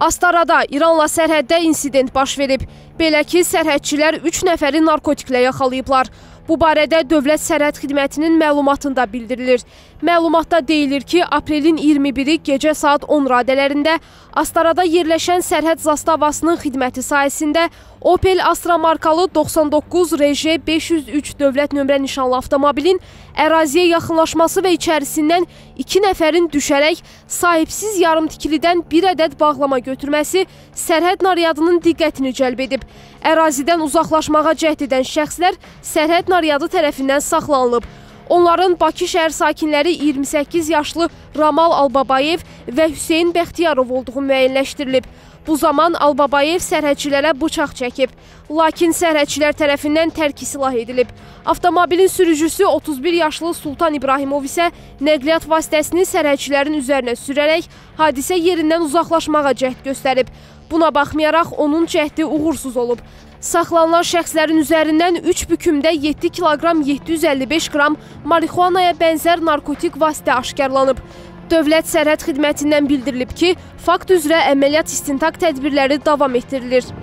Astarada İranla sərhəddə insident baş verib. Belə ki, sərhədçilər 3 nəfəri narkotiklə yaxalayıblar. Bu barədə Dövlət Sərhəd Xidmətinin məlumatında bildirilir. Məlumatda deyilir ki, aprelin 21-i gecə saat 10 radələrində Astarada yerləşən sərhəd zastavasının xidməti sayəsində Opel Astra markalı 99 RJ 503 dövlət nömrə nişanlı avtomobilin əraziyə yaxınlaşması və içərisindən 2 nəfərin düşərək sahibsiz yarımtikilidən bir ədəd bağlama götürməsi sərhəd naryadının diqqətini cəlb edib. Ərazidən uzaqlaşmağa cəhd edən şəxslər sərhəd naryadı tərəfindən saxlanılıb. Onların Bakı şəhər sakinləri 28 yaşlı Ramal Albabayev və Hüseyn Bəxtiyarov olduğu müəyyənləşdirilib. Bu zaman Albabayev sərhədçilərə bıçaq çəkib, lakin sərhədçilər tərəfindən tərki silah edilib. Avtomobilin sürücüsü 31 yaşlı Sultan İbrahimov isə nəqliyyat vasitəsini sərhədçilərin üzərinə sürərək hadisə yerindən uzaqlaşmağa cəhd göstərib. Buna baxmayaraq onun cəhdi uğursuz olub. Saxlanılan şəxslərin üzərindən 3 bükümdə 7 kiloqram 755 qram marixuanaya bənzər narkotik vasitə aşkarlanıb. Dövlət Sərhəd Xidmətindən bildirilib ki, fakt üzrə əməliyyat istintaq tədbirləri davam etdirilir.